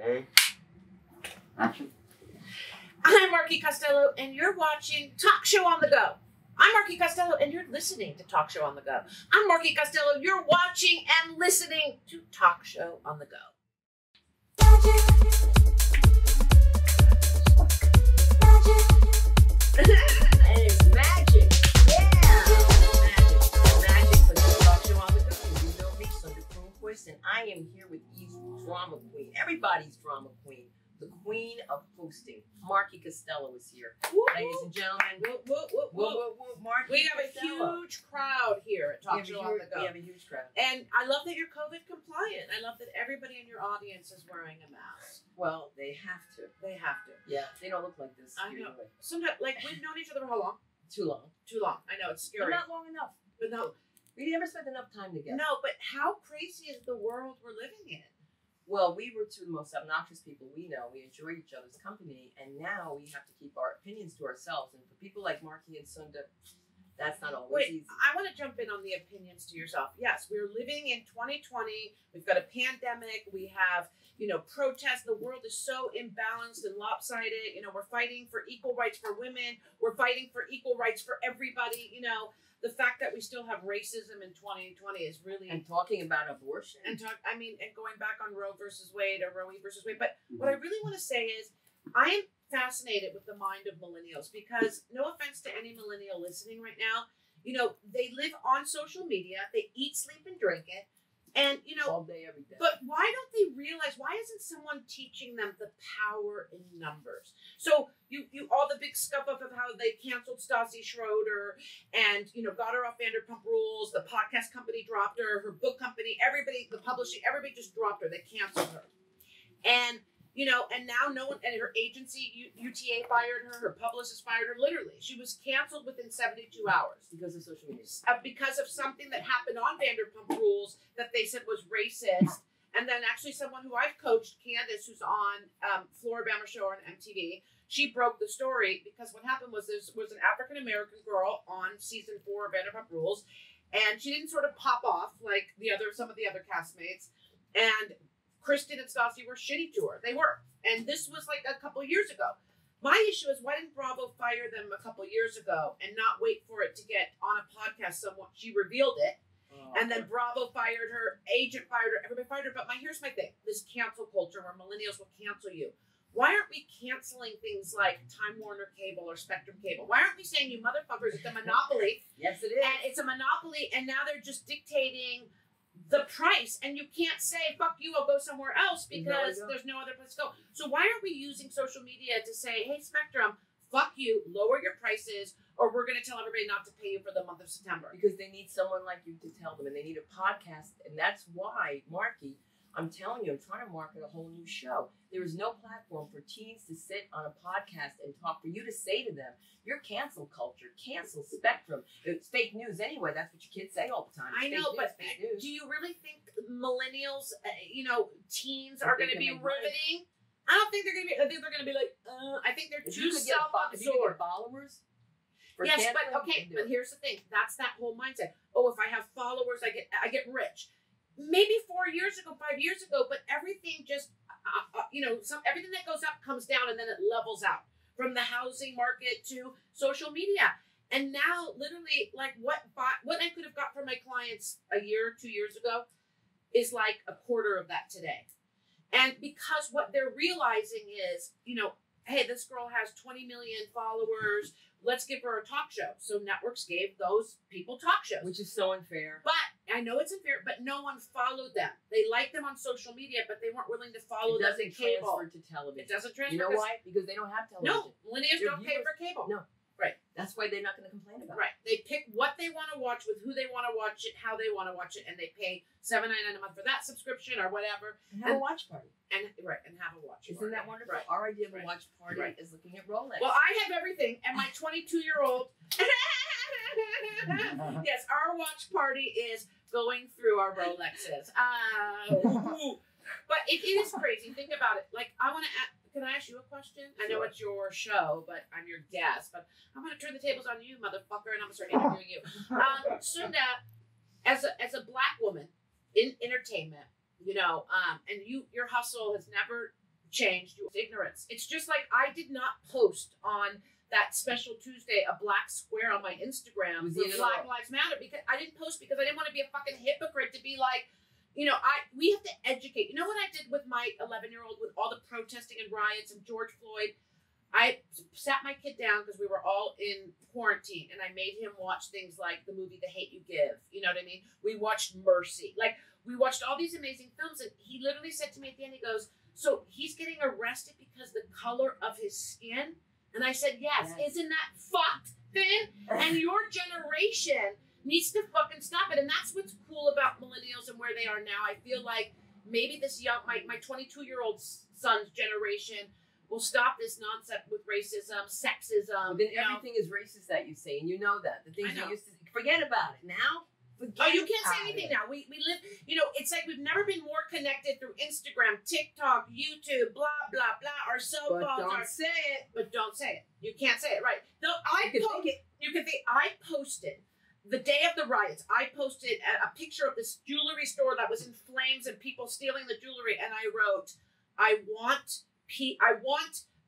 Okay. Action. I'm Marki Costello, and you're watching Talk Show on the Go. I'm Marki Costello, and you're listening to Talk Show on the Go. I'm Marki Costello, you're watching and listening to Talk Show on the Go. Magic. It's magic. And I am here with Eve's drama queen, everybody's drama queen, the queen of hosting. Marki Costello is here. Whoop, ladies and gentlemen, Marki, we have a huge crowd here at Talk Show on the Go. We have a huge crowd. And I love that you're COVID compliant. I love that everybody in your audience is wearing a mask. Well, they have to. They have to. Yeah, they don't look like this. I know. Sometimes, like, we've known each other for how long? Too long. Too long. I know, it's scary. But not long enough. But no. We never spent enough time together. No, but how crazy is the world we're living in? Well, we were two of the most obnoxious people we know. We enjoyed each other's company, and now we have to keep our opinions to ourselves. And for people like Marki and Sunda, that's not always easy. I want to jump in on the opinions to yourself. Yes, we're living in 2020. We've got a pandemic. We have, you know, protests. The world is so imbalanced and lopsided. You know, we're fighting for equal rights for women. We're fighting for equal rights for everybody, you know. The fact that we still have racism in 2020 is really... And talking about abortion. And and going back on Roe versus Wade or Roe versus Wade. But what I really want to say is I am fascinated with the mind of millennials because, no offense to any millennial listening right now, you know, they live on social media, they eat, sleep, and drink it, and, you know... All day, every day. But why don't they realize, why isn't someone teaching them the power in numbers? So... You all the big stuff up of how they canceled Stassi Schroeder and, you know, got her off Vanderpump Rules. The podcast company dropped her. Her book company, everybody, the publishing, everybody just dropped her. They canceled her. And, you know, and now no one, and her agency, UTA, fired her. Her publicist fired her. Literally, she was canceled within 72 hours. Because of social media. Because of something that happened on Vanderpump Rules that they said was racist. And then actually someone who I've coached, Candace, who's on Floribama Show on MTV, she broke the story because what happened was there was an African-American girl on season 4 of Vanderpump Rules, and she didn't sort of pop off like some of the other castmates. And Kristen and Stassi were shitty to her. They were. And this was like a couple years ago. My issue is why didn't Bravo fire them a couple years ago and not wait for it to get on a podcast? Someone, she revealed it. And then Bravo fired her, agent fired her, everybody fired her. But here's my thing, this cancel culture where millennials will cancel you. Why aren't we canceling things like Time Warner Cable or Spectrum Cable? Why aren't we saying, you motherfuckers, it's a monopoly? Yes, it is. And it's a monopoly, and now they're just dictating the price. And you can't say, fuck you, I'll go somewhere else because there's no other place to go. So why aren't we using social media to say, hey, Spectrum, fuck you, lower your prices, or we're going to tell everybody not to pay you for the month of September. Because they need someone like you to tell them, and they need a podcast. And that's why, Marki, I'm telling you, I'm trying to market a whole new show. There is no platform for teens to sit on a podcast and talk, for you to say to them, you're cancel culture, cancel Spectrum. It's fake news anyway. That's what your kids say all the time. It's I know, but do you really think millennials, you know, teens are going to be riveting? I don't think they're going to be, I think they're going to be like, I think they're too self-absorbed. Followers? Yes, but okay, but here's the thing. That's that whole mindset. Oh, if I have followers, I get rich. Maybe 4 years ago, 5 years ago, but everything just, you know, everything that goes up comes down and then it levels out. From the housing market to social media. And now, literally, like what I could have got from my clients a year, 2 years ago is like a quarter of that today. And because what they're realizing is, you know, hey, this girl has 20 million followers. Let's give her a talk show. So networks gave those people talk shows. Which is so unfair. But I know it's unfair, but no one followed them. They liked them on social media, but they weren't willing to follow them in cable. It doesn't transfer to television. It doesn't transfer. You know why? Because they don't have television. No, millennials don't pay for cable. No. Right. That's why they're not going to complain about it. Right. They pick what they want to watch with who they want to watch it, how they want to watch it, and they pay $7.99 a month for that subscription or whatever. And have a watch party. And have a watch party. Isn't that wonderful? Right. Our idea of a watch party is looking at Rolex. Well, I have everything, and my 22-year-old... Yes, our watch party is going through our Rolexes. But it is crazy. Think about it. Like, I want to... Can I ask you a question? Sure. I know it's your show, but I'm your guest. But I'm going to turn the tables on you, motherfucker, and I'm going to start interviewing you. Sunda, as a black woman in entertainment, you know, and your hustle has never changed, you ignorance. It's just like I did not post on that special Tuesday a black square on my Instagram for Black Lives Matter, because I didn't post because I didn't want to be a fucking hypocrite to be like, you know, we have to educate. You know what I did with my 11-year-old with all the protesting and riots and George Floyd? I sat my kid down because we were all in quarantine, and I made him watch things like the movie The Hate U Give. You know what I mean? We watched Mercy. Like, we watched all these amazing films, and he literally said to me at the end, he goes, so he's getting arrested because the color of his skin? And I said, yes. Isn't that fucked, Finn? And your generation needs to fucking stop it. And that's what's cool about millennials and where they are now. I feel like maybe this my 22-year-old son's generation will stop this nonsense with racism, sexism. Well, then everything is racist that you say, and you know that. The things you used to forget about it now. Oh, you can't say anything now. We live, you know, it's like we've never been more connected through Instagram, TikTok, YouTube, blah, blah, blah, our cell phones. But don't say it. But don't say it. You can't say it, right? No, I posted the day of the riots. I posted a picture of this jewelry store that was in flames and people stealing the jewelry, and I wrote, I want,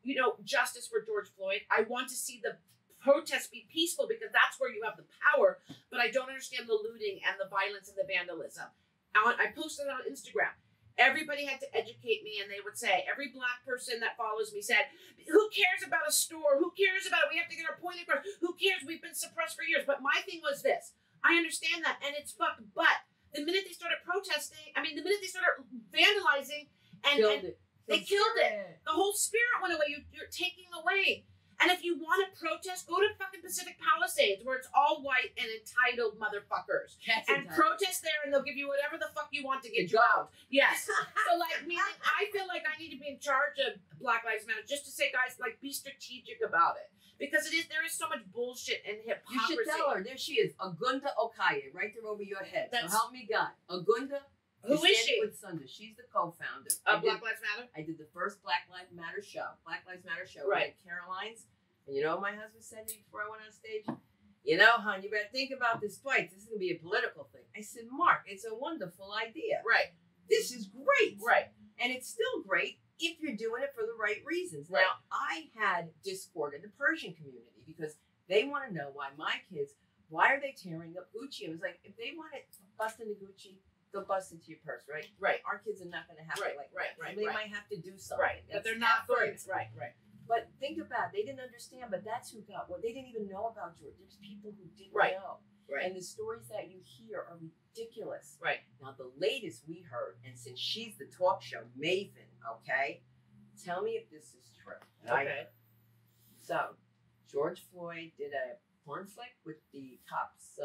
you know, justice for George Floyd. I want to see the protests be peaceful because that's where you have the power, but I don't understand the looting and the violence and the vandalism. I posted it on Instagram. Everybody had to educate me, and they would say, every black person that follows me said, who cares about a store? Who cares about it? We have to get our point across. Who cares? We've been suppressed for years. But my thing was this. I understand that, and it's fucked, but the minute they started protesting, I mean, the minute they started vandalizing, they killed it. The whole spirit went away. You're taking away. And if you want to protest, go to fucking Pacific Palisades, where it's all white and entitled motherfuckers. And protest there, and they'll give you whatever the fuck you want to get you out. Yes. So, like, meaning I feel like I need to be in charge of Black Lives Matter, just to say, guys, like, be strategic about it. Because there is so much bullshit and hypocrisy. You should tell her. There she is. Agunda Okaye, right there over your head. So help me God. Agunda. Who is she? With Sunda. She's the co-founder of Black Lives Matter. I did the first Black Lives Matter show right at Caroline's. And you know what my husband said to me before I went on stage? You know, hon, you better think about this twice. This is going to be a political thing. I said, Mark, it's a wonderful idea. Right. This is great. Right. And it's still great if you're doing it for the right reasons. Right. Now, I had discord in the Persian community because they want to know why my kids, why are they tearing up Gucci? I was like, if they want to bust into Gucci, they'll bust into your purse, right? Right. Our kids are not going to have it like that. Right. They might have to do something. Right. But they're not going. Right. Right. But think about it. They didn't understand, but that's who got what. They didn't even know about George. There's people who didn't know. Right. And the stories that you hear are ridiculous. Right. Now, the latest we heard, and since she's the talk show, Maven, okay? Tell me if this is true. Okay. So, George Floyd did a porn flick with the cop's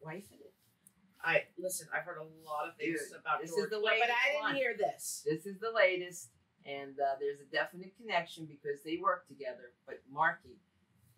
wife in it. Listen, I've heard a lot of things about George Floyd, but I didn't hear this. This is the latest, and there's a definite connection because they work together. But Marki,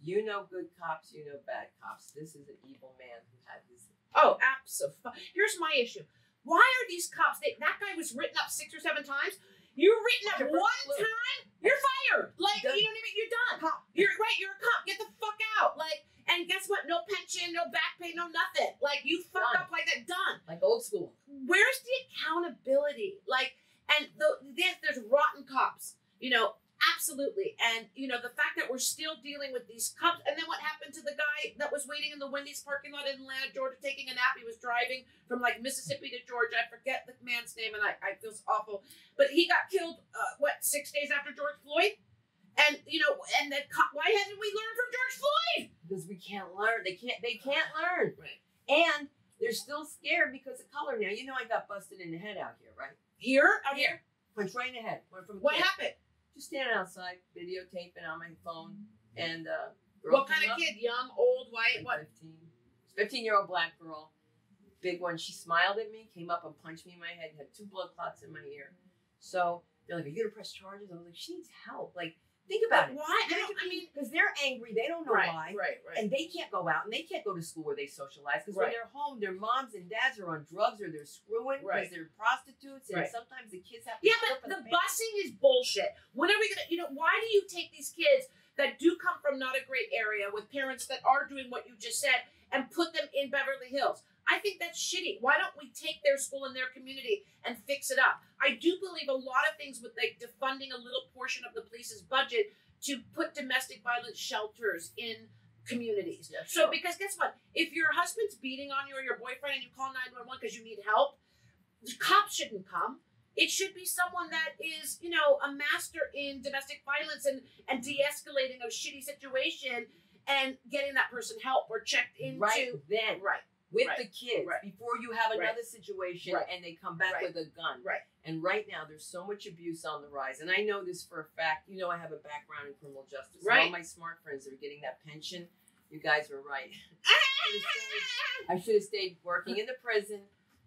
you know good cops, you know bad cops. This is an evil man who had his... Oh, absolutely. Here's my issue. Why are these cops... That guy was written up 6 or 7 times. You're written up one time, you're fired. Like, you know what I mean? You're done. Cop. You're a cop. Get the fuck out. Like... And guess what? No pension, no back pay, no nothing. Like, you fuck up like that, done. Like old school. Where's the accountability? Like, and there's rotten cops, you know, absolutely. And, you know, the fact that we're still dealing with these cops. And then what happened to the guy that was waiting in the Wendy's parking lot in Atlanta, Georgia, taking a nap? He was driving from, like, Mississippi to Georgia. I forget the man's name, and I feel awful. But he got killed, 6 days after George Floyd? And, you know, and why haven't we learned from George Floyd? Because we can't learn. They can't learn. Right. And they're still scared because of color. Now, you know I got busted in the head out here, right? Here? Out here. Went right in the head. Went from what camp. Happened? Just standing outside, videotaping on my phone. And what kind of kid? Young, old, white, like what? 15-year-old black girl. Big one. She smiled at me, came up and punched me in my head, had 2 blood clots in my ear. So they're like, are you going to press charges? I was like, she needs help. Like, think about it. Why? I mean, because they're angry. They don't know why. Right. And they can't go out and they can't go to school where they socialize because when they're home, their moms and dads are on drugs or they're screwing because they're prostitutes and sometimes the kids have to. Yeah, but the busing is bullshit. When are we gonna? You know, why do you take these kids that do come from not a great area with parents that are doing what you just said and put them in Beverly Hills? I think that's shitty. Why don't we take their school and their community and fix it up? I do believe a lot of things with like defunding a little portion of the police's budget to put domestic violence shelters in communities. Yeah, sure. So because guess what? If your husband's beating on you or your boyfriend and you call 911 because you need help, the cops shouldn't come. It should be someone that is, you know, a master in domestic violence and de-escalating a shitty situation and getting that person help or checked into. Right then, with the kids, before you have another situation and they come back with a gun. Right. And right now, there's so much abuse on the rise. And I know this for a fact. You know, I have a background in criminal justice. Right. All my smart friends that are getting that pension, you guys were right. I should have stayed working in the prison.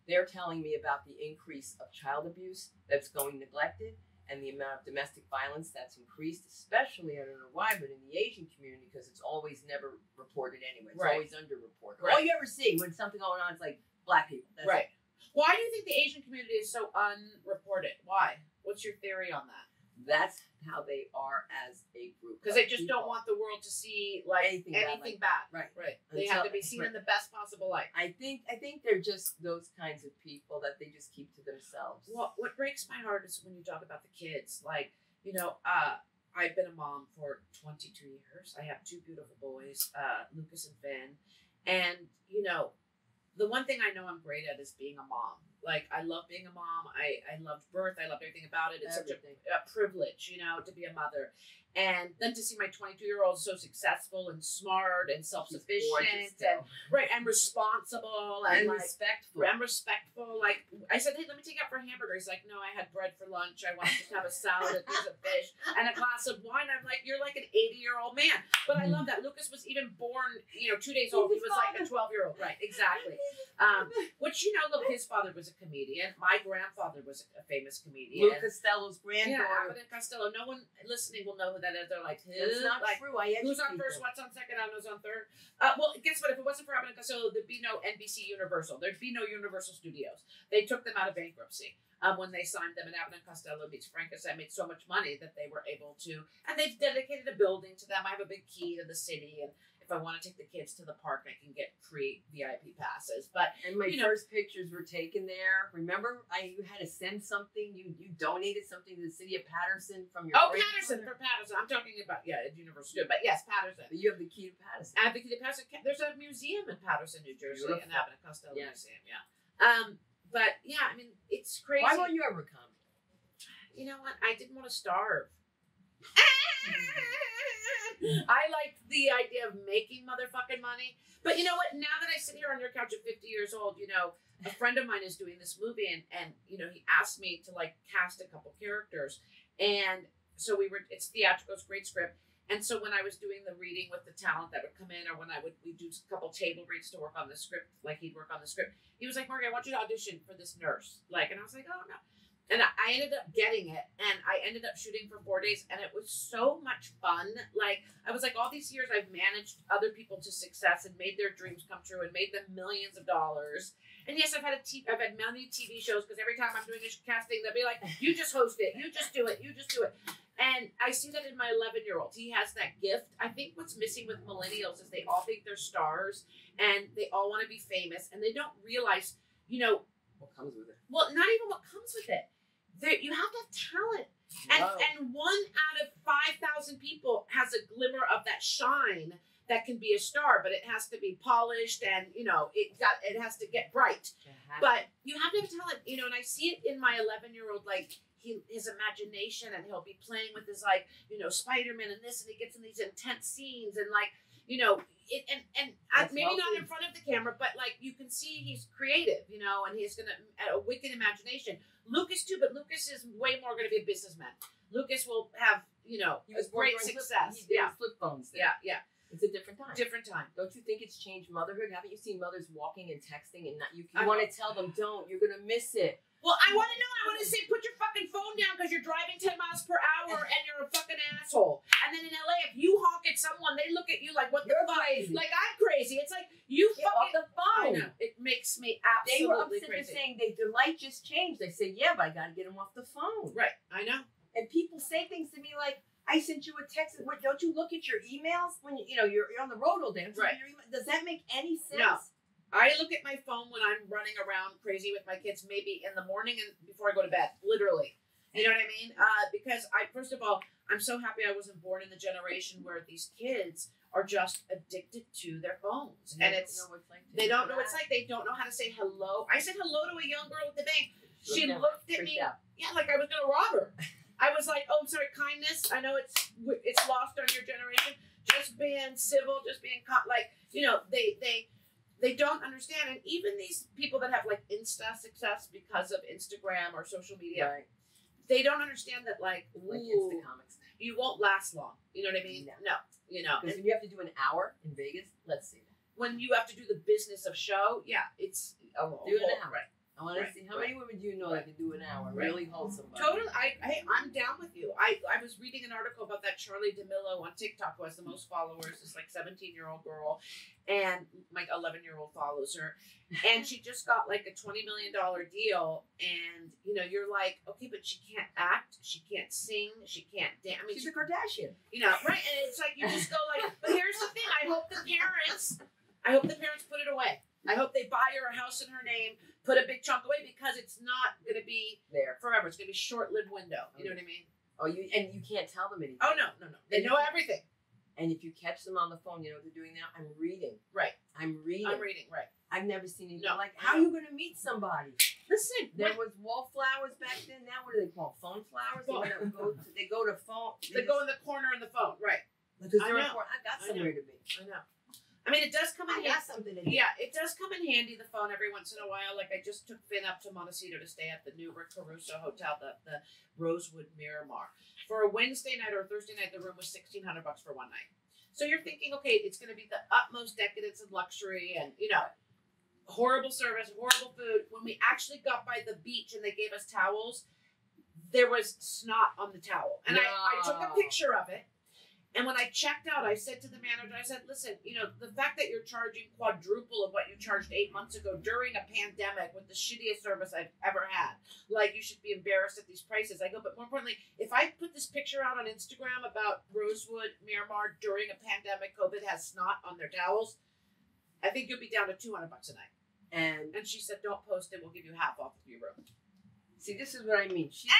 They're telling me about the increase of child abuse that's going neglected and the amount of domestic violence that's increased, especially, I don't know why, but in the Asian community, because it's always never reported anyway. It's always underreported. Right. All you ever see when something going on is like black people. That's right. Why do you think the Asian community is so unreported? Why? What's your theory on that? That's how they are as a group. Because they just don't want the world to see like anything bad. Right. Right. They have to be seen in the best possible light. I think they're just those kinds of people that they just keep to themselves. Well, what breaks my heart is when you talk about the kids. Like, you know, I've been a mom for 22 years. I have two beautiful boys, Lucas and Finn. And, you know, the one thing I know I'm great at is being a mom. Like, I love being a mom. I loved birth. I loved everything about it. It's such a privilege, you know, to be a mother. And then to see my 22-year-old so successful and smart and self-sufficient and responsible and like, respectful. I'm respectful. Like, I said, hey, let me take out for a hamburger. He's like, no, I had bread for lunch. I want to just have a salad, a piece of fish, and a glass of wine. I'm like, you're like an 80-year-old man. But I love that. Lucas was even born, you know, 2 days old. He was like a 12-year-old. Right, exactly. Which, you know, look, his father was a comedian. My grandfather was a famous comedian. Luke Costello's granddaughter. Yeah, Abbott and Costello. No one listening will know who that is. They're like, that's not like, true. Who's on first? What's on second? I don't know who's on third. Well, guess what? If it wasn't for Abbott and Costello, there'd be no NBC Universal. There'd be no Universal Studios. They took them out of bankruptcy when they signed them. And Abbott and Costello meets Frankenstein made so much money that they were able to, and they've dedicated a building to them. I have a big key to the city, and if I want to take the kids to the park, I can get free VIP passes. And my first pictures were taken there. Remember, you had to send something. You donated something to the city of Paterson from your Paterson. I'm talking about at Universal. But yes, Paterson. But you have the key to Paterson. I have the key to Paterson. There's a museum in Paterson, New Jersey, an Abbott and Costello museum. Yeah. But yeah, I mean, it's crazy. Why won't you ever come? You know what? I didn't want to starve. I like the idea of making motherfucking money. But you know what? Now that I sit here on your couch at 50 years old, you know, a friend of mine is doing this movie and you know, he asked me to like cast a couple characters. And so it's theatrical, it's great script. And so when I was doing the reading with the talent that would come in or when we'd do a couple table reads to work on the script, like he'd work on the script. He was like, Marki, I want you to audition for this nurse. Like, and I was like, oh no. And I ended up getting it, and I ended up shooting for 4 days, and it was so much fun. Like, I was like, all these years I've managed other people to success and made their dreams come true and made them millions of dollars. And yes, I've had many TV shows, because every time I'm doing a casting, they'll be like, you just host it, you just do it, you just do it. And I see that in my 11-year-old. He has that gift. I think what's missing with millennials is they all think they're stars, and they all want to be famous, and they don't realize, you know, what comes with it. Well, not even what comes with it. You have to have talent. And 1 out of 5,000 people has a glimmer of that shine that can be a star, but it has to be polished and, you know, it has to get bright. But you have to have talent, you know, and I see it in my 11-year-old, like, his imagination, and he'll be playing with his, like, you know, Spider-Man and this, and he gets in these intense scenes and, like, you know, maybe not in front of the camera, but like you can see he's creative, you know, and he's a wicked imagination. Lucas too, but Lucas is way more going to be a businessman. Lucas will have, you know, he was great success. Flip phones. There. Yeah. It's a different time. Don't you think it's changed motherhood? Haven't you seen mothers walking and texting and you want to tell them, don't, you're going to miss it. Well, I want to know. I want to say, put your fucking phone down because you're driving 10 miles per hour and you're a fucking asshole. And then in LA, if you honk at someone, they look at you like, what the fuck? Like, I'm crazy. It's like, you fucking... Get off the phone. I know. It makes me absolutely crazy. They were upset saying, the light just changed. I say, yeah, but I got to get them off the phone. Right. I know. And people say things to me like, I sent you a text. What, don't you look at your emails? When you're on the road all day. Right. Does that make any sense? No. I look at my phone when I'm running around crazy with my kids, maybe in the morning and before I go to bed, literally. You know what I mean? Because first of all, I'm so happy I wasn't born in the generation where these kids are just addicted to their phones. And they don't know what it's like. They don't know how to say hello. I said hello to a young girl at the bank. She looked at me. Yeah, like I was going to rob her. I was like, oh, I'm sorry, kindness. I know it's lost on your generation. Just being civil, just being like, you know, they don't understand. And even these people that have like Insta success because of Instagram or social media, right. They don't understand that like Instacomics, you won't last long. You know what I mean? No. You know, because when you have to do an hour in Vegas, let's see. When you have to do the business of show, yeah, it's a long hour. Right. I want to see how many women do you know that can do an hour, really hold somebody. Totally. Hey, I'm down with you. I was reading an article about that Charlie DeMillo on TikTok, who has the most followers, this like 17-year-old girl, and my 11-year-old follows her. And she just got like a $20 million deal. And, you know, you're like, okay, but she can't act. She can't sing. She can't dance. I mean, she's a Kardashian. You know, right? And it's like, you just go like, but here's the thing. I hope the parents put it away. I hope they buy her a house in her name, put a big chunk away, because it's not going to be there forever. It's going to be a short-lived window. You know what I mean? Oh, and you can't tell them anything. Oh, no. They know everything. And if you catch them on the phone, you know what they're doing now? I'm reading. I've never seen anything like, how are you going to meet somebody? Listen. There was wallflowers back then. Now what do they call them? Phone flowers? Phone. They go in the corner in the phone. Right. Because they're important. I got somewhere to be. I know. I mean, it does come in handy. Yeah, it does come in handy, the phone, every once in a while. Like, I just took Finn up to Montecito to stay at the new Rick Caruso Hotel, the Rosewood Miramar. For a Wednesday night or a Thursday night, the room was $1,600 for one night. So you're thinking, okay, it's going to be the utmost decadence and luxury and, you know, horrible service, horrible food. When we actually got by the beach and they gave us towels, there was snot on the towel. And I took a picture of it. And when I checked out, I said to the manager, I said, listen, you know, the fact that you're charging quadruple of what you charged 8 months ago during a pandemic with the shittiest service I've ever had, like, you should be embarrassed at these prices. I go, but more importantly, if I put this picture out on Instagram about Rosewood Miramar during a pandemic, COVID has snot on their towels, I think you'll be down to $200 a night. And she said, don't post it. We'll give you half off of your room. See, this is what I mean. She's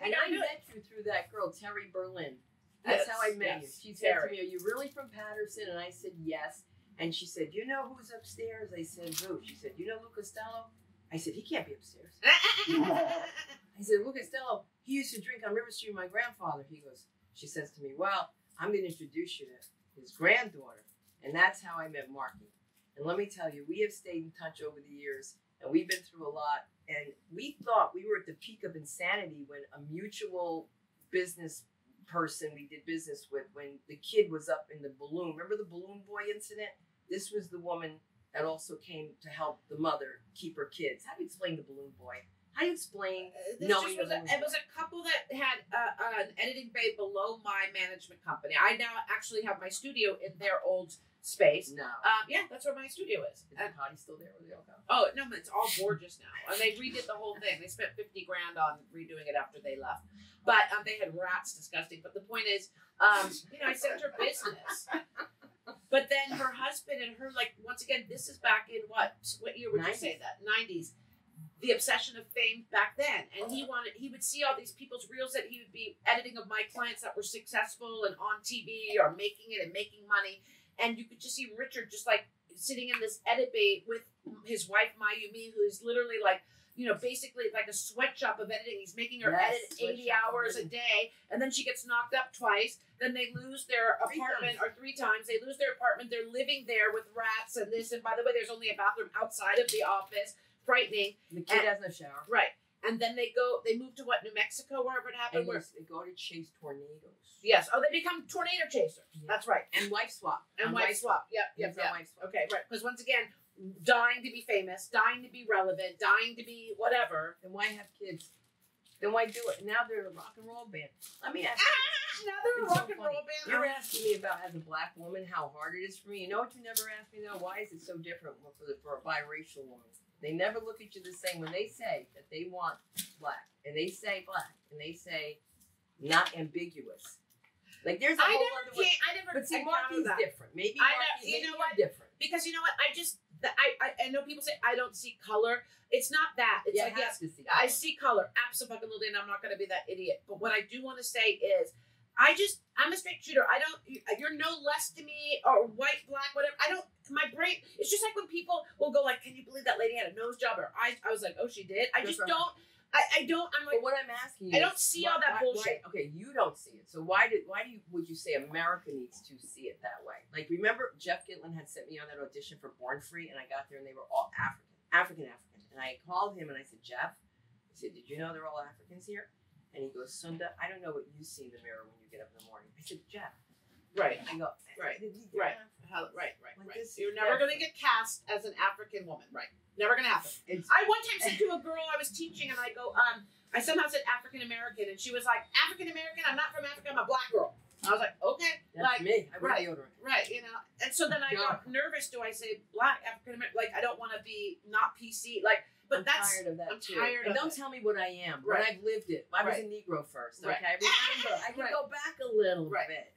and I met you through that girl, Terry Berlin. That's how I met you. She said to me, are you really from Paterson? And I said, yes. And she said, you know who's upstairs? I said, who? She said, you know Luke Costello? I said, he can't be upstairs. I said, Luke Costello, he used to drink on River Street with my grandfather. He goes, she says to me, well, I'm going to introduce you to his granddaughter. And that's how I met Marki. And let me tell you, we have stayed in touch over the years, and we've been through a lot. And we thought we were at the peak of insanity when a mutual business person we did business with, when the kid was up in the balloon, remember the balloon boy incident? This was the woman that also came to help the mother keep her kids. How do you explain the balloon boy? How do you explain knowing the balloon boy? It was a couple that had an editing bay below my management company. I now actually have my studio in their old space. No. Yeah, that's where my studio is. Is the potty still there where they all go? Oh, no, but it's all gorgeous now. And they redid the whole thing. They spent $50,000 on redoing it after they left. But they had rats, disgusting. But the point is, you know, I sent her business. But then her husband and her, like, once again, this is back in what year would 90s. You say that? 90s. The obsession of fame back then. And he would see all these people's reels that he would be editing of my clients that were successful and on TV or making it and making money. And you could just see Richard just like sitting in this edit bay with his wife, Mayumi, who's literally like, you know, basically like a sweatshop of editing. He's making her edit 80 hours a day. And then she gets knocked up twice. Then they lose their apartment, or three times. They lose their apartment. They're living there with rats and this. And by the way, there's only a bathroom outside of the office. Frightening. The kid has no shower. Right. And then they move to New Mexico, wherever it happened? They go to chase tornadoes. Yes. Oh, they become tornado chasers. Yeah. That's right. And wife swap. And wife swap. Yep. Wife swap. Okay, right. Because once again, dying to be famous, dying to be relevant, dying to be whatever. Then why have kids? Then why do it? Now they're a rock and roll band. Let me ask you. Now they're a rock and roll band. You're asking me about, as a black woman, how hard it is for me. You know what you never asked me, though? Why is it so different for a biracial woman? They never look at you the same when they say that they want black, and they say not ambiguous. Like there's a whole other way. I never. But see, Marki's different. Maybe Marki's different. Because you know what? I know people say I don't see color. It's not that. It's like, yes, I see color. Absolutely, and I'm not going to be that idiot. But what I do want to say is, I'm a straight shooter. I don't, you're no less to me, or white, black, whatever. I don't, my brain, it's just like when people will go like, can you believe that lady had a nose job? Or I was like, oh, she did. I'm like, but what I'm asking you, I don't see all that bullshit. Okay, you don't see it. So would you say America needs to see it that way? Like, remember Jeff Gitlin had sent me on that audition for Born Free, and I got there and they were all African. And I called him and I said, Jeff, I said, did you know they're all Africans here? And he goes, Sunda, I don't know what you see in the mirror when you get up in the morning. I said, Jeff. Right. I go, right. You're never going to get cast as an African woman. Right. Never going to happen. I one time said to a girl I was teaching, and I go, I somehow said African American, and she was like, African American? I'm not from Africa. I'm a black girl. And I was like, okay. That's like me. I wear deodorant. Right. You know. And so then I got nervous. Do I say black, African American? Like, I don't want to be not PC. Like. But I'm tired of that too. Don't tell me what I am. Right. But I've lived it. I was a Negro first. Okay, remember, I can go back a little bit.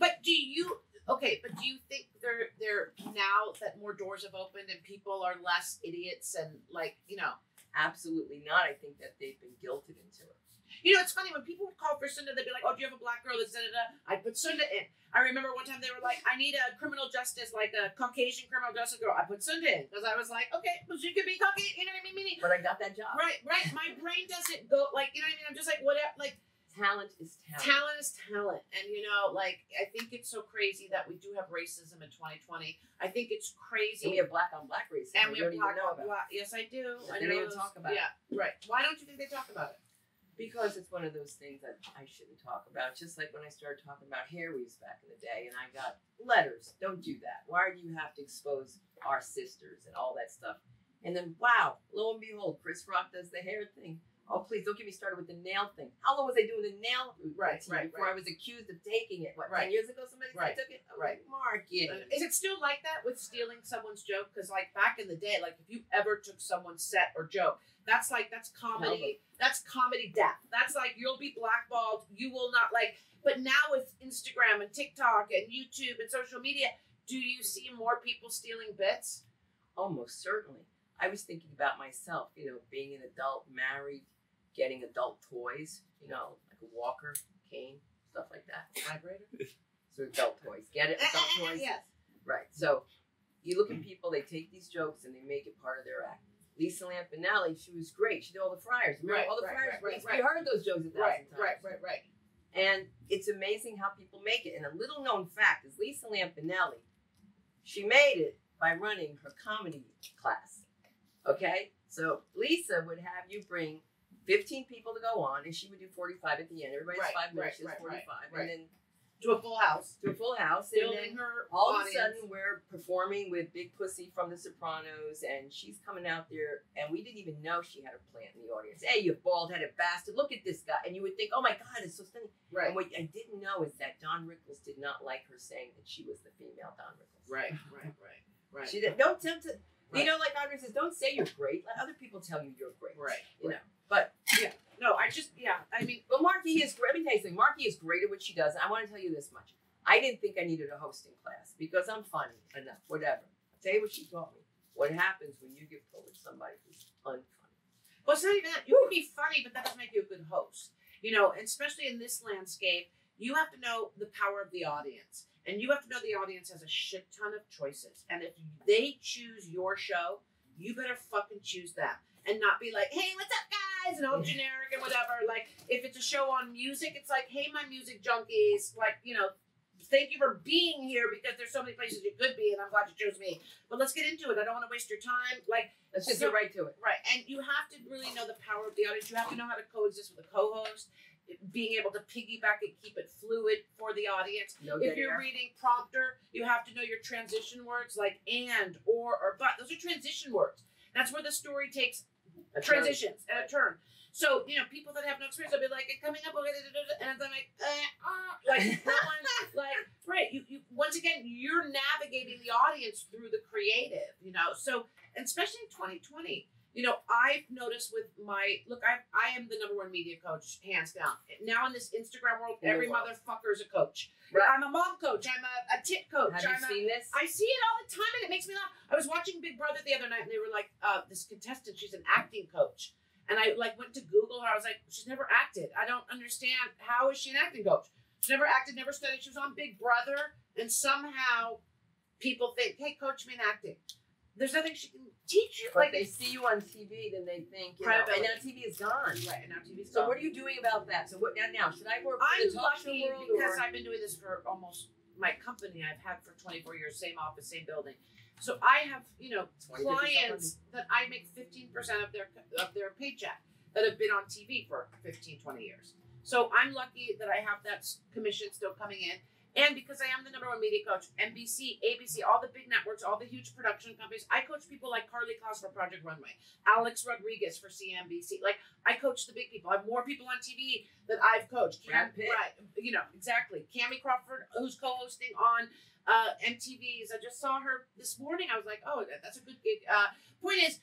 But do you think they're now that more doors have opened and people are less idiots and like, you know? Absolutely not. I think that they've been guilted into it. You know, it's funny when people would call for Sunda, they'd be like, "Oh, do you have a black girl?" That's da-da-da. I'd put Sunda in. I remember one time they were like, "I need a criminal justice, like a Caucasian criminal justice girl." I put Sunda in because I was like, "Okay, well, she could be Caucasian." You know what I mean? But I got that job. Right. My brain doesn't go like, you know what I mean. I'm just like, whatever. Like, talent is talent. Talent is talent, and you know, like, I think it's so crazy that we do have racism in 2020. I think it's crazy. And we have black on black racism. And we have black on black. Yes, I do. I don't even talk about it. Yeah, right. Why don't you think they talk about it? Because it's one of those things that I shouldn't talk about. Just like when I started talking about hair weaves back in the day, and I got letters. Don't do that. Why do you have to expose our sisters and all that stuff? And then, wow, lo and behold, Chris Rock does the hair thing. Oh, please, don't get me started with the nail thing. How long was I doing the nail before I was accused of taking it? What, 10 years ago somebody took it? Oh, right. Mark, is it still like that with stealing someone's joke? Because, like, back in the day, like, if you ever took someone's set or joke, that's like, that's comedy. That's comedy death. That's like, you'll be blackballed. You will not, like, but now with Instagram and TikTok and YouTube and social media, do you see more people stealing bits? Almost certainly. I was thinking about myself, you know, being an adult, married, getting adult toys, you know, like a walker, cane, stuff like that. Vibrator? So adult toys. Get it? Adult toys? Yes. Right. So you look at people, they take these jokes and they make it part of their act. Lisa Lampanelli, she was great. She did all the Friars. Remember all the Friars? We heard those jokes 1,000 times. Right. And it's amazing how people make it. And a little known fact is Lisa Lampanelli, she made it by running her comedy class. Okay? So Lisa would have you bring 15 people to go on, and she would do 45 at the end. Everybody's 5 minutes, 45. And then to a full house. And then her all audience. Of a sudden, we're performing with Big Pussy from The Sopranos, and she's coming out there, and we didn't even know she had a plant in the audience. Hey, you bald-headed bastard, look at this guy. And you would think, oh, my God, it's so stunning. Right. And what I didn't know is that Don Rickles did not like her saying that she was the female Don Rickles. Right. She didn't. Don't tempt it. Right. You know, like Audrey says, don't say you're great. Let other people tell you you're great. Right. You know, but yeah. No, I just, yeah. I mean, but Marki is great. Let me tell you something. Marki is great at what she does. And I want to tell you this much. I didn't think I needed a hosting class because I'm funny enough, whatever. I'll tell you what she taught me. What happens when you give pull with somebody who's unfunny. Well, it's not even that. You can be funny, but that doesn't make you a good host. You know, and especially in this landscape, you have to know the power of the audience. And you have to know the audience has a shit ton of choices. And if they choose your show, you better fucking choose them. And not be like, hey, what's up, guys? And all generic and whatever. Like, if it's a show on music, it's like, hey, my music junkies. Like, you know, thank you for being here because there's so many places you could be. And I'm glad you chose me. But let's get into it. I don't want to waste your time. Like, let's just get right to it. Right. And you have to really know the power of the audience. You have to know how to coexist with a co-host. Being able to piggyback and keep it fluid for the audience. If you're reading prompter, you have to know your transition words like and, or but. Those are transition words. That's where the story takes transitions and a turn. So, you know, people that have no experience will be like, coming up, and I'm like that one's like, right. You once again, you're navigating the audience through the creative, you know. So, and especially in 2020. You know, I've noticed with my, look, I am the #1 media coach, hands down. Now in this Instagram world, every motherfucker is a coach. Right. I'm a mom coach. I'm a tip coach. Have you seen this? I see it all the time and it makes me laugh. I was watching Big Brother the other night and they were like, this contestant, she's an acting coach. And I like went to Google her. I was like, she's never acted. I don't understand. How is she an acting coach? She never acted, never studied. She was on Big Brother. And somehow people think, hey, coach me in acting. There's nothing she can teach you. But like, they see you on TV, then they think, you know, and now TV is gone. Right, and now TV's gone. So what are you doing about that? So what now? Should I work for the talk show world? Because I've been doing this for almost my company I've had for 24 years, same office, same building. So I have, you know, clients that I make 15% of their paycheck that have been on TV for 15, 20 years. So I'm lucky that I have that commission still coming in. And because I am the #1 media coach, NBC, ABC, all the big networks, all the huge production companies, I coach people like Carly Kloss for Project Runway, Alex Rodriguez for CNBC. Like, I coach the big people. I have more people on TV that I've coached. Right, you know, exactly. Cammie Crawford, who's co-hosting on MTV's. I just saw her this morning. I was like, oh, that's a good gig. Point is,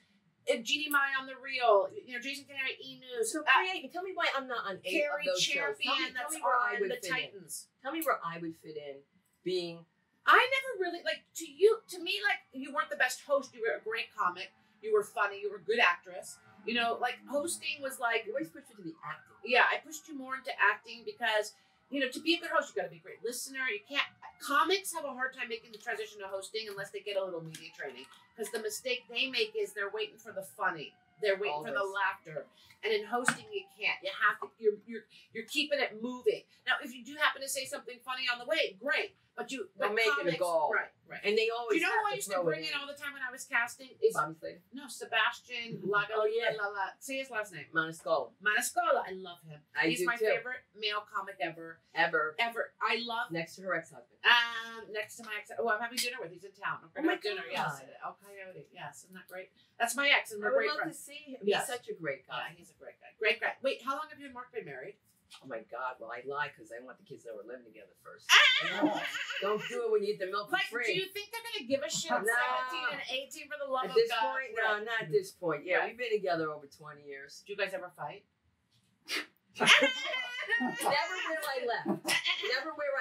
Jeannie Mai on The Real, you know, Jason Canary, E! News. So create, tell me why I'm not on 8 of those shows. Tell me where I would fit in. Tell me where I would fit in being... I never really, like, to me, like, you weren't the best host. You were a great comic. You were funny. You were a good actress. You know, like, hosting was like... You always pushed you to the acting. Yeah, I pushed you more into acting because, you know, to be a good host, you got to be a great listener. You can't... Comics have a hard time making the transition to hosting unless they get a little media training. Because the mistake they make is they're waiting for the funny. They're waiting for the laughter. And in hosting, you can't. You have to, you're keeping it moving. Now, if you do happen to say something funny on the way, great. But you make it a goal. Right, right. And they always do. You know who I used to bring in all the time when I was casting? Sebastian Lagalina. Oh, yeah. Say his last name. Maniscalco. Maniscalco. I love him. He's my favorite male comic ever. Ever. I love. Next to her ex-husband. Next to my ex. Oh, I'm having dinner with. He's in town. I'm having dinner. Yes. El Coyote. Yes. Isn't that great? That's my ex. And we're great friends. I would love to see him. Yes. He's such a great guy. Yeah, he's a great guy. Great guy. Wait, how long have you and Mark been married? Oh my God! Well, I lie because I want the kids that were living together first. Don't do it when you eat the milk for free. Do you think they're gonna give a shit at 17 and 18 for the love of God? At this point, no, not at this point. Yeah, we've been together over 20 years. Do you guys ever fight? Never where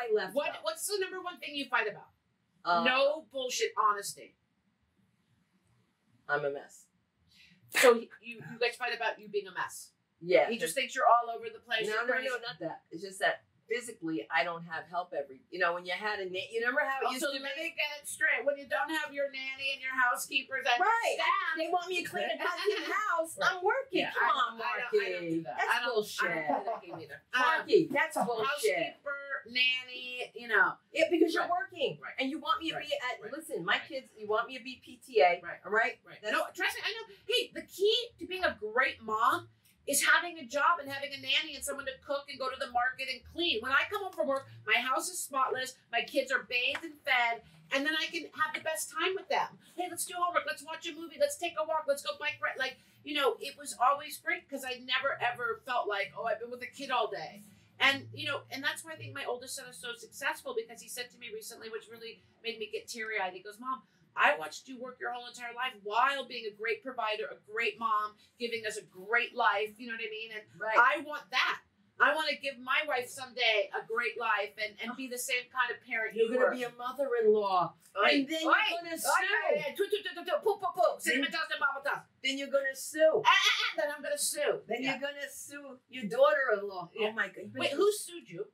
I left. What's the #1 thing you fight about? No bullshit, honesty. I'm a mess. So you guys fight about you being a mess. Yeah, he just thinks you're all over the place. No, not that. It's just that physically, I don't have help You know, when you had a nanny, you remember how it used to be? Let me get it straight. When you don't have your nanny and your housekeepers, they want me to clean the fucking house. Right. I'm working. Yeah, Come on, Marki. I don't do that. That's bullshit. I don't do that either. Marki, that's bullshit. Housekeeper, nanny, you know. Yeah, because you're working, right? And you want me to be at. Right. Listen, my kids, you want me to be PTA, right? All right. No, trust me. I know. Hey, the key to being a great mom is having a job and having a nanny and someone to cook and go to the market and clean. When I come home from work, my house is spotless, my kids are bathed and fed, and then I can have the best time with them. Hey, let's do homework, let's watch a movie, let's take a walk, let's go bike ride. Like, you know, it was always great because I never ever felt like, oh, I've been with a kid all day. And, you know, and that's why I think my oldest son is so successful, because he said to me recently, which really made me get teary-eyed, he goes, Mom, I watched you work your whole entire life while being a great provider, a great mom, giving us a great life. You know what I mean? And I want that. I want to give my wife someday a great life and be the same kind of parent you were. You're going to be a mother-in-law. And then you're going to sue. Then you're going to sue. Then I'm going to sue. Then you're going to sue your daughter-in-law. Oh, my God. Wait, who sued you?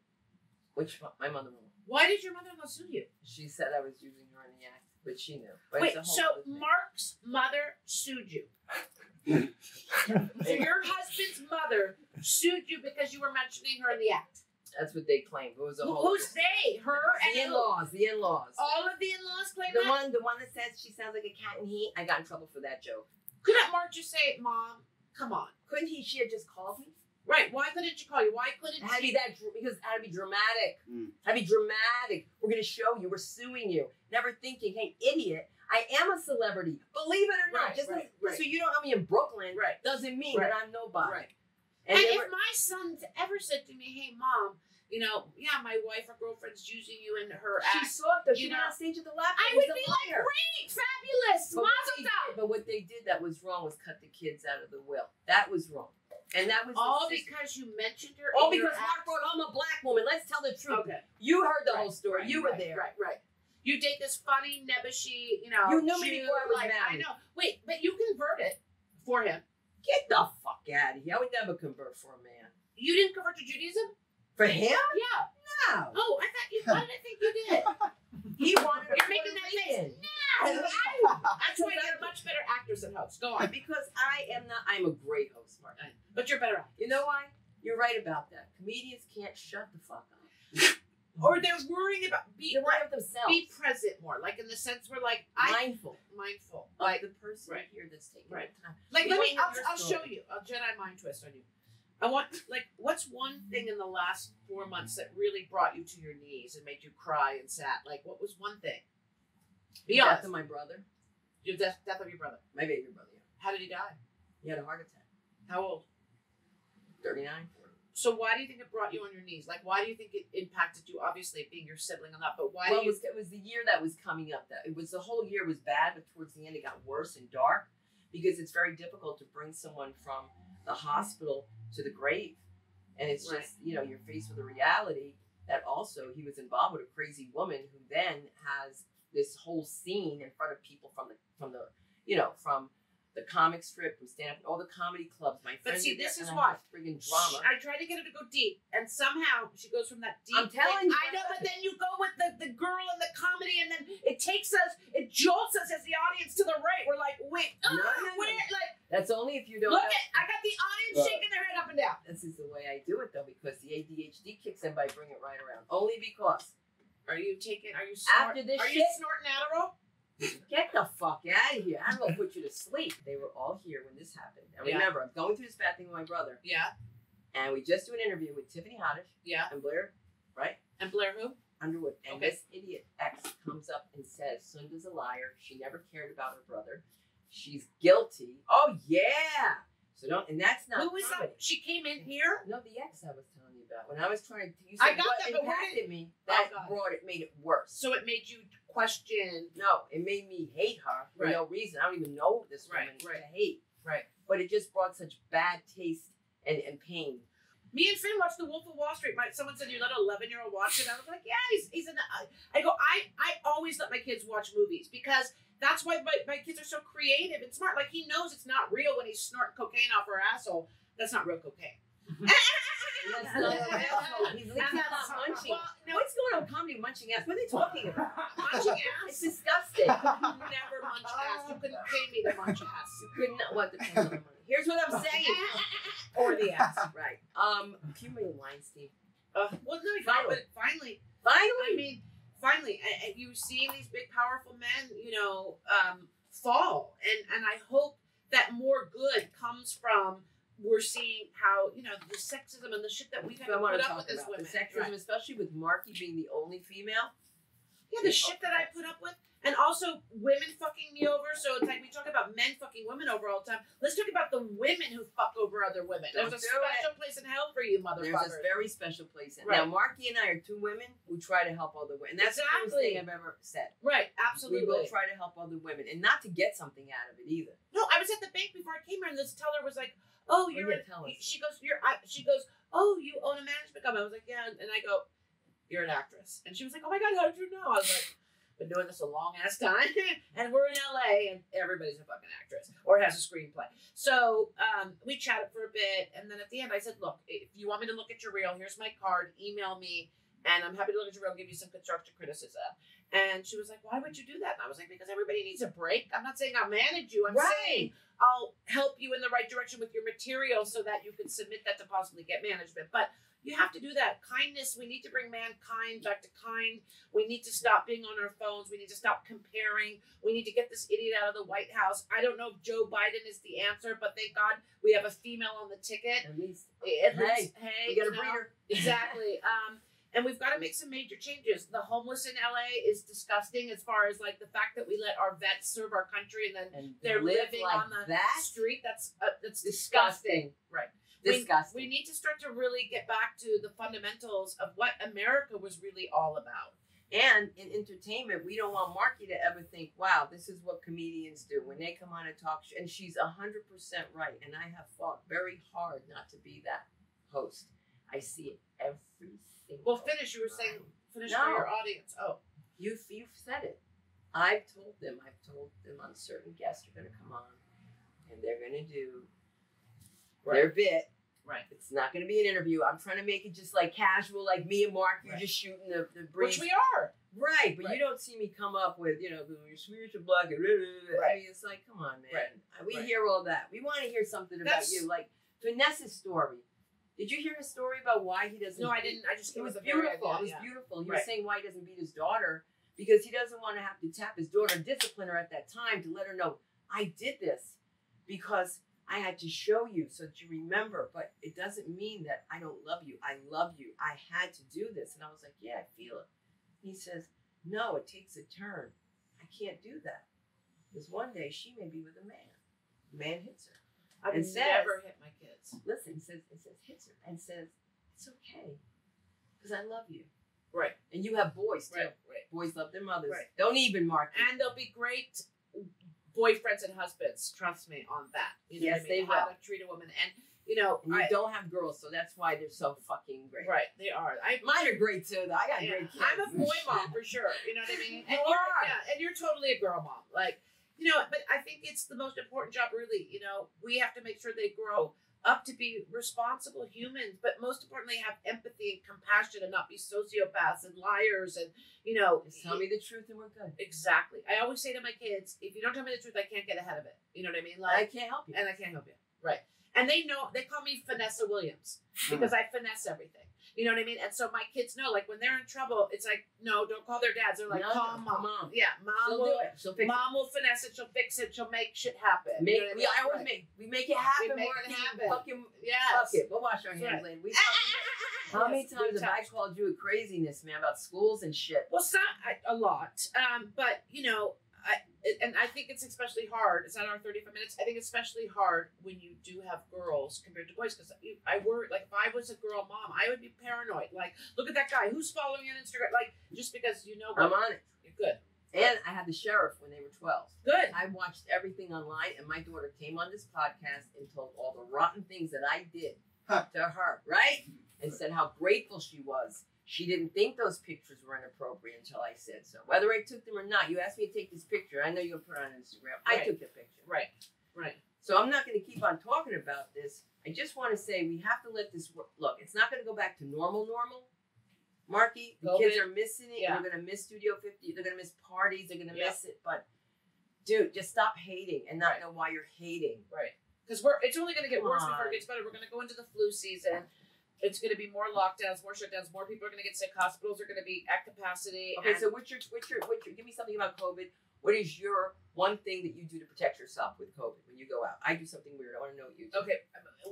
Which one? My mother-in-law. Why did your mother-in-law sue you? She said I was using her in the act. But she knew. Wait, so Mark's mother sued you. So your husband's mother sued you because you were mentioning her in the act. That's what they claimed. It was a whole. Who's they? Her and the in-laws. The in-laws. All of the in-laws claimed that? The one that says she sounds like a cat in heat. I got in trouble for that joke. Couldn't Mark just say, Mom, come on? Couldn't she have just called me? Right. Why couldn't she call you? Why couldn't she? Because it had to be dramatic. Had to be dramatic. We're going to show you. We're suing you. Never thinking, hey, idiot, I am a celebrity. Believe it or not. So you don't know me in Brooklyn doesn't mean that I'm nobody. Right. And if my son ever said to me, hey, Mom, you know, yeah, my wife or girlfriend's using you in her act. She saw it though. She went on stage at the lap. I would be like, great, fabulous, mazel tov. But what they did that was wrong was cut the kids out of the will. That was wrong. And that was all because you mentioned her. All because Mark brought home a black woman. Let's tell the truth. Okay. You heard the whole story. You were there. Right. You date this funny, nebbishy, you know. You knew me before I was married. I know. Wait, but you converted for him. Get the fuck out of here. I would never convert for a man. You didn't convert to Judaism? For him? Yeah. No. Oh, I thought you, why did I think you did? He wanted to. You're making that face. No. That's why you're a much better actress than host. Go on. Because I am not, I'm a great host, Mark. But you're better actress. You know why? You're right about that. Comedians can't shut the fuck up. Or they're worrying about they're worried about themselves. Be present more, like in the sense where, like, mindful, like the person here that's taking the time. Like, I'll show you. I'll Jedi mind twist on you. I want, like, what's one thing in the last 4 months that really brought you to your knees and made you cry and sad? Like, what was one thing? Be honest. Death of my brother. Your death of your brother. My baby brother. Yeah. How did he die? He had a heart attack. How old? 39. So why do you think it brought you on your knees? Like, why do you think it impacted you? Obviously, being your sibling and that, but why? Well, it was the year that was coming up. That it was the whole year was bad, but towards the end it got worse and dark because it's very difficult to bring someone from the hospital to the grave, and it's just, you know, you're faced with a reality that also he was involved with a crazy woman who then has this whole scene in front of people from the you know, from the comic strip, from stand-up, all the comedy clubs. My friend, but see, this is why friggin' drama. I try to get her to go deep, and somehow she goes from that deep. I'm telling you, I know. But then you go with the girl and the comedy, and then it takes us, it jolts us as the audience to the right. We're like, wait, where? Like, that's only if you don't look at. I got the audience shaking their head up and down. This is the way I do it though, because the ADHD kicks in by bringing it right around. Only because. Are you taking? Are you after this? Are you snorting Adderall? Get the fuck out of here. I'm going to put you to sleep. They were all here when this happened. And remember, I'm going through this bad thing with my brother. Yeah. And we just do an interview with Tiffany Haddish. Yeah. And Blair, right? And Blair who? Underwood. And this idiot ex comes up and says, Sunda's a liar. She never cared about her brother. She's guilty. Oh, yeah. So don't, and that's not who is that? She came in here? No, the ex I was telling you about. When I was trying to, you said what impacted me, that brought it, made it worse. So it made you question. No, it made me hate her for no reason. I don't even know this woman to hate. Right. But it just brought such bad taste and pain. Me and Finn watched The Wolf of Wall Street. Someone said, you let an 11-year-old watch it? I was like, yeah, he's in the... I go, I always let my kids watch movies because... That's why my kids are so creative and smart. Like, he knows it's not real when he's snorting cocaine off her asshole. That's not real cocaine. That's not real asshole. He's like, munching. Well, now, what's going on with comedy munching ass? What are they talking about? Munching ass? It's disgusting. You never munch ass. You couldn't pay me to munch ass. You could not. Well, it depends on the money. Here's what I'm saying. Or the ass. Right. Can you read a line, Steve? Well, no, finally. I mean... Finally, and you seeing these big, powerful men, you know, fall. And I hope that more good comes from we're seeing how, you know, the sexism and the shit that we've had to put up with as women. Sexism, especially with Marki being the only female. Yeah, the shit that I put up with. And also women fucking me over. So it's like we talk about men fucking women over all the time. Let's talk about the women who fuck over other women. There's a special place in hell for you, motherfucker. There's a very special place in hell. Now, Marki and I are two women who try to help other women. And that's the first thing I've ever said. Right, absolutely. We will try to help other women and not to get something out of it either. No, I was at the bank before I came here and this teller was like, oh, you're a teller. She goes, oh, you own a management company. I was like, yeah. And I go, you're an actress. And she was like, oh my God, how did you know? I was like, been doing this a long ass time and we're in LA and everybody's a fucking actress or has a screenplay. So we chatted for a bit and then at the end I said, look, if you want me to look at your reel, here's my card, email me and I'm happy to look at your reel, give you some constructive criticism. And she was like, why would you do that? And I was like, because everybody needs a break. I'm not saying I'll manage you. I'm saying I'll help you in the right direction with your material so that you can submit that to possibly get management. But you have to do that. Kindness, we need to bring mankind back to kind. We need to stop being on our phones. We need to stop comparing. We need to get this idiot out of the White House. I don't know if Joe Biden is the answer, but thank God we have a female on the ticket. At least. Hey, you got a breeder. Exactly. And we've got to make some major changes. The homeless in LA is disgusting as far as like the fact that we let our vets serve our country and then they're living on the street. That's disgusting. Right. Disgusting. We need to start to really get back to the fundamentals of what America was really all about. And in entertainment, we don't want Marki to ever think, wow, this is what comedians do when they come on a talk show. And she's 100% right. And I have fought very hard not to be that host. I see it every single Well, finish. You were saying, finish for your audience. Oh, you've said it. I've told them uncertain guests are going to come on and they're going to do their bit. Right. It's not going to be an interview. I'm trying to make it just like casual, like me and Mark. You're just shooting the breeze. Which we are. Right. But you don't see me come up with, you know, your Swedish blog. And I mean, it's like, come on, man. Right. We hear all that. We want to hear something about you. Like Vanessa's story. Did you hear his story about why he doesn't? No, I didn't. I just, it was beautiful. It was beautiful. He was saying why he doesn't beat his daughter because he doesn't want to have to tap his daughter and discipline her at that time to let her know, I did this because I had to show you so that you remember, but it doesn't mean that I don't love you. I love you. I had to do this. And I was like, yeah, I feel it. He says, no, it takes a turn. I can't do that. Because one day she may be with a man. The man hits her. I've never hit my kids. Listen, it says hits her and says, it's okay. Because I love you. Right. And you have boys too. Right. Boys love their mothers. Right. Don't even Mark. And they'll be great boyfriends and husbands, trust me on that. You know yes, what I mean? They how will. To treat a woman. And, you know, we don't have girls, so that's why they're so fucking great. Right, they are. Mine are great, too, though. I got great kids. I'm a boy mom, for sure. You know what I mean? And you're totally a girl mom. Like, you know, but I think it's the most important job, really. You know, we have to make sure they grow up to be responsible humans, but most importantly, have empathy and compassion and not be sociopaths and liars and, you know. Just tell me the truth and we're good. Exactly. I always say to my kids, if you don't tell me the truth, I can't get ahead of it. You know what I mean? Like, I can't help you. And I can't help you. Right. And they know, they call me Vanessa Williams because I finesse everything. You know what I mean? And so my kids know, like when they're in trouble, it's like, no, don't call their dads. They're like, call mom. Yeah, mom will finesse it. She'll fix it. She'll make shit happen. We make it happen. We make it happen. Fucking, fuck it. We'll wash our hands later. How many times have I called you a craziness, man, about schools and shit? Well, a lot. But, you know, I think it's especially hard. It's not our 35 minutes. I think it's especially hard when you do have girls compared to boys. Because I worry, like, if I was a girl mom, I would be paranoid. Like, look at that guy. Who's following you on Instagram? Like, just because you know. I'm on it. You're good. And I had the sheriff when they were 12. Good. I watched everything online, and my daughter came on this podcast and told all the rotten things that I did to her, right? And said how grateful she was. She didn't think those pictures were inappropriate until I said so. Whether I took them or not, you asked me to take this picture. I know you'll put it on Instagram. I took the picture. Right. So I'm not going to keep on talking about this. I just want to say we have to let this work. Look, it's not going to go back to normal. Marki, the kids are missing it. Yeah. They're going to miss Studio 50. They're going to miss parties. They're going to miss it. But, dude, just stop hating and not know why you're hating. Right. Because it's only going to get worse before it gets better. We're going to go into the flu season. It's going to be more lockdowns, more shutdowns, more people are going to get sick. Hospitals are going to be at capacity. Okay, so what's your? Give me something about COVID. What is your one thing that you do to protect yourself with COVID when you go out? I do something weird. I want to know what you do. Okay,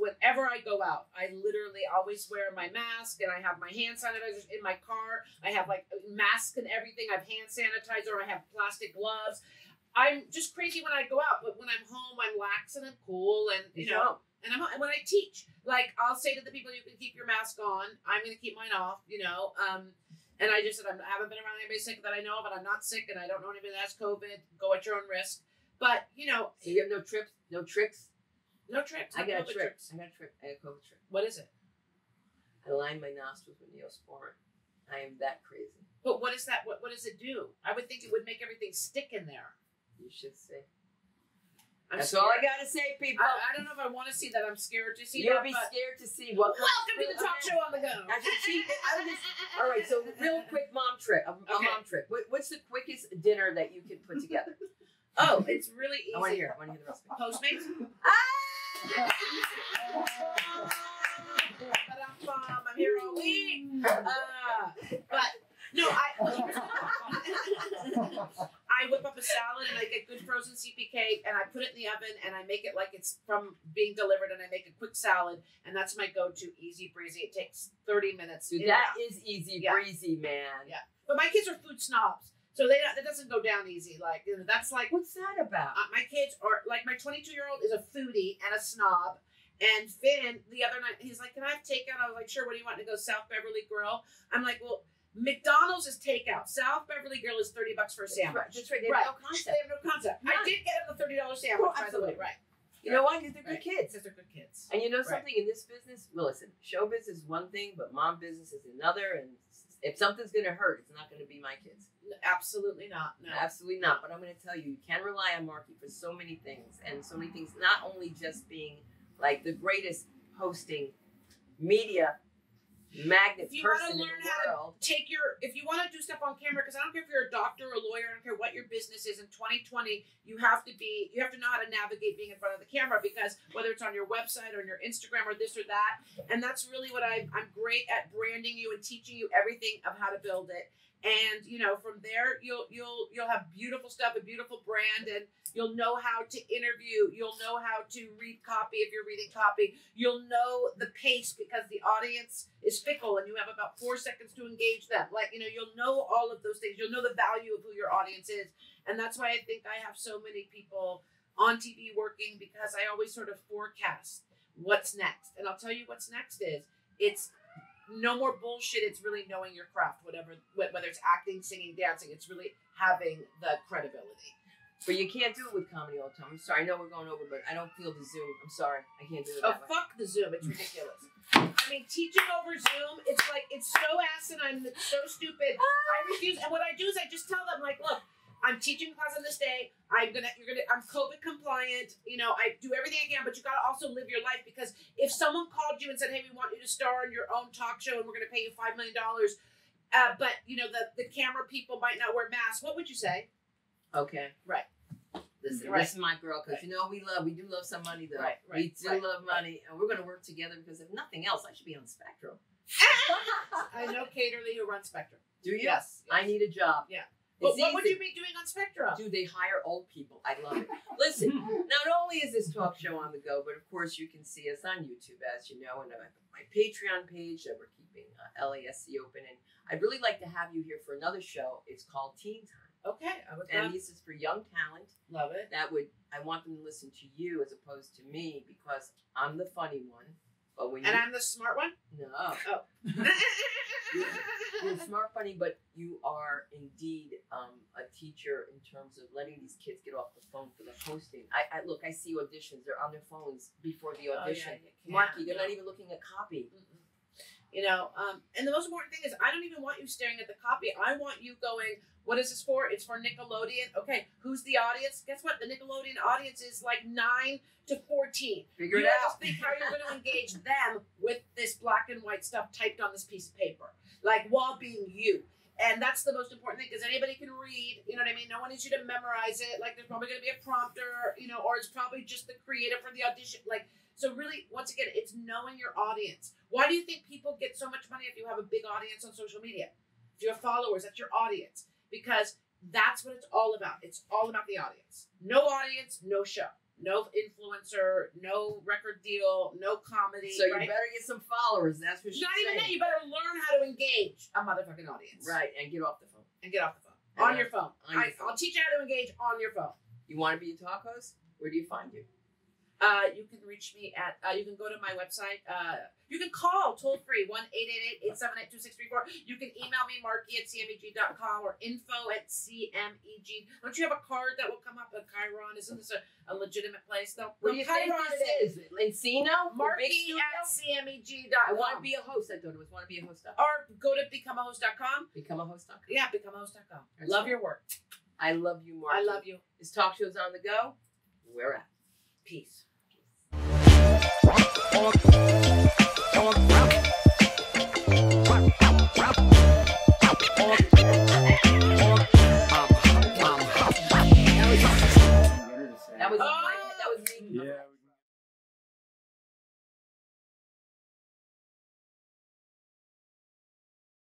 whenever I go out, I literally always wear my mask and I have my hand sanitizers in my car. I have like masks and everything. I have hand sanitizer. I have plastic gloves. I'm just crazy when I go out, but when I'm home, I'm lax and I'm cool and you know. And when I teach, like, I'll say to the people, you can keep your mask on. I'm going to keep mine off, you know. And I just said, I haven't been around anybody sick that I know of, and I'm not sick, and I don't know anybody that has COVID. Go at your own risk. But, you know. So you have no trips? No tricks? No tricks. I got a trip. I got a COVID trip. What is it? I line my nostrils with Neosporin. I am that crazy. But what is that? What does it do? I would think it would make everything stick in there. You should see. That's all I gotta say, people. I don't know if I want to see that. I'm scared to see. You'll be scared to see what. Welcome to the Talk Show on the Go. All right, so real quick, mom trick. Mom trick. What's the quickest dinner that you can put together? Oh, it's really easy. I want to hear the recipe. Postmates. I'm here all week. But no, I whip up a salad and I get good frozen CPK and I put it in the oven and I make it like it's from being delivered and I make a quick salad and that's my go-to, easy breezy. It takes 30 minutes. Dude, that is easy breezy, man. Yeah. But my kids are food snobs. So that doesn't go down easy. Like, you know, that's like. What's that about? My kids are like, my 22-year-old is a foodie and a snob. And Finn, the other night, he's like, can I have takeout? I was like, sure, what do you want to go? South Beverly Grill? I'm like, well, McDonald's is takeout. South Beverly Grill is $30 for a sandwich. That's right. They have no concept. They have no concept. None. I did get him the $30 sandwich, well, by the way. Right. You know why? Because they're good kids. Because they're good kids. And you know something in this business? Well, listen, showbiz is one thing, but mom business is another. And if something's going to hurt, it's not going to be my kids. Absolutely not. No. Absolutely not. But I'm going to tell you, you can rely on Marki for so many things. And so many things, not only just being like the greatest hosting media magnet person in the world. If you want to learn how to take your, if you want to do stuff on camera, because I don't care if you're a doctor or a lawyer, I don't care what your business is. In 2020, you have to know how to navigate being in front of the camera, because whether it's on your website or on your Instagram or this or that, and that's really what I'm great at, branding you and teaching you everything of how to build it. And you know, from there, you'll have beautiful stuff, a beautiful brand, and you'll know how to interview. You'll know how to read copy if you're reading copy. You'll know the pace because the audience is fickle, and you have about 4 seconds to engage them. Like, you know, you'll know all of those things. You'll know the value of who your audience is, and that's why I think I have so many people on TV working, because I always sort of forecast what's next. And I'll tell you what's next is it's. No more bullshit. It's really knowing your craft, whether it's acting, singing, dancing, it's really having the credibility. But you can't do it with comedy all the time. I'm sorry. I know we're going over, but I don't feel the Zoom. I'm sorry. I can't do it that way. Oh, fuck the Zoom. It's ridiculous. I mean, teaching over Zoom, it's like, it's so asinine. It's so stupid. I refuse. And what I do is I just tell them, like, look, I'm teaching class on this day. I'm COVID compliant. You know, I do everything I can, but you got to also live your life, because if someone called you and said, hey, we want you to star on your own talk show and we're going to pay you $5 million, but you know, the camera people might not wear masks, what would you say? Okay. Right. Listen, this is my girl, because you know we do love some money though. We do love money, and we're going to work together, because if nothing else, I should be on Spectrum. I know Caterly, who runs Spectrum. Do you? Yes. I need a job. Yeah. But what would you be doing on Spectrum? Do they hire old people? I love it. Listen, not only is this talk show on the go, but of course you can see us on YouTube, as you know, and my Patreon page that we're keeping LASC open. And I'd really like to have you here for another show. It's called Teen Time. Okay. And this is for young talent. Love it. I want them to listen to you as opposed to me, because I'm the funny one. But I'm the smart one? No. Oh. You're smart, funny, but you are indeed a teacher in terms of letting these kids get off the phone for the hosting. Look, I see auditions. They're on their phones before the audition. Oh, yeah, Marki, they're not even looking at copy. Mm-hmm. You know, and the most important thing is I don't even want you staring at the copy. I want you going, what is this for? It's for Nickelodeon. Okay, who's the audience? Guess what? The Nickelodeon audience is like 9 to 14. Figure it out. You have to think how you're going to engage them with this black and white stuff typed on this piece of paper, like while being you. And that's the most important thing, because anybody can read, you know what I mean? No one needs you to memorize it. Like, there's probably going to be a prompter, you know, or it's probably just the creative for the audition. Like, so really, once again, it's knowing your audience. Why do you think people get so much money if you have a big audience on social media? If you have followers, that's your audience. Because that's what it's all about. It's all about the audience. No audience, no show. No influencer, no record deal, no comedy. So you better get some followers. That's what she's saying. Not even that. You better learn how to engage a motherfucking audience. Right, and get off the phone. On your phone. I'll teach you how to engage on your phone. You want to be a talk host? Where do you find you? You can reach me at, you can go to my website. You can call toll free 1-888-878-2634. You can email me, marki@cmeg.com, or info@cmeg. Don't you have a card that will come up at Chiron? Isn't this a legitimate place though? What do you think this is? Encino? marki@cmeg.com. I want to be a host. I thought it was want to be a host. Or go to becomeahost.com. Becomeahost.com. Yeah, becomeahost.com. Love your work. I love you, Marki. I love you. This talk show's on the go. We're out. Peace.